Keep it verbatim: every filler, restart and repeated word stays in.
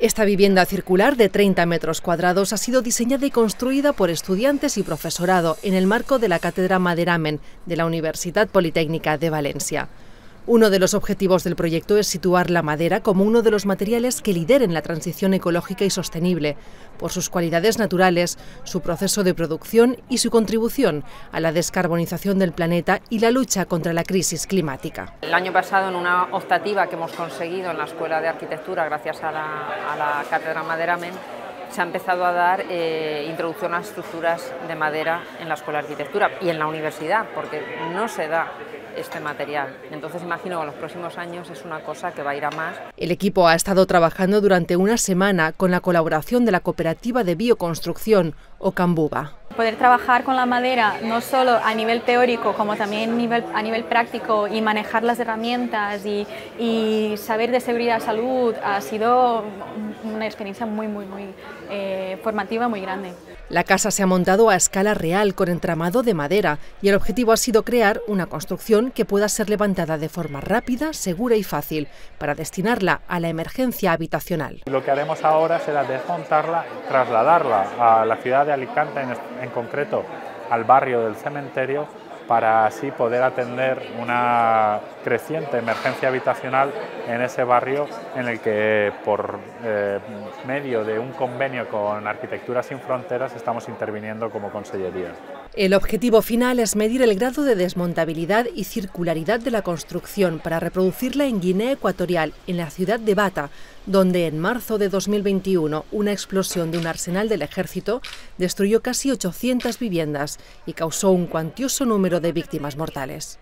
Esta vivienda circular de treinta metros cuadrados ha sido diseñada y construida por estudiantes y profesorado en el marco de la Cátedra Maderamen de la Universitat Politècnica de València. Uno de los objetivos del proyecto es situar la madera como uno de los materiales que lideren la transición ecológica y sostenible, por sus cualidades naturales, su proceso de producción y su contribución a la descarbonización del planeta y la lucha contra la crisis climática. El año pasado, en una optativa que hemos conseguido en la Escuela de Arquitectura, gracias a la, a la Cátedra Maderamen, se ha empezado a dar eh, introducción a estructuras de madera en la Escuela de Arquitectura y en la universidad, porque no se da este material. Entonces imagino que en los próximos años es una cosa que va a ir a más. El equipo ha estado trabajando durante una semana con la colaboración de la cooperativa de bioconstrucción Ocambuba. Poder trabajar con la madera no solo a nivel teórico, como también a nivel, a nivel práctico, y manejar las herramientas y, y saber de seguridad y salud ha sido una experiencia muy, muy, muy eh, formativa, muy grande. La casa se ha montado a escala real con entramado de madera y el objetivo ha sido crear una construcción que pueda ser levantada de forma rápida, segura y fácil para destinarla a la emergencia habitacional. Lo que haremos ahora será desmontarla, trasladarla a la ciudad de Alicante, en, en concreto al barrio del Cementerio, para así poder atender una creciente emergencia habitacional en ese barrio en el que, por eh, medio de un convenio con Arquitectura Sin Fronteras, estamos interviniendo como consellería. El objetivo final es medir el grado de desmontabilidad y circularidad de la construcción para reproducirla en Guinea Ecuatorial, en la ciudad de Bata, donde en marzo de dos mil veintiuno una explosión de un arsenal del ejército destruyó casi ochocientas viviendas y causó un cuantioso número de víctimas mortales.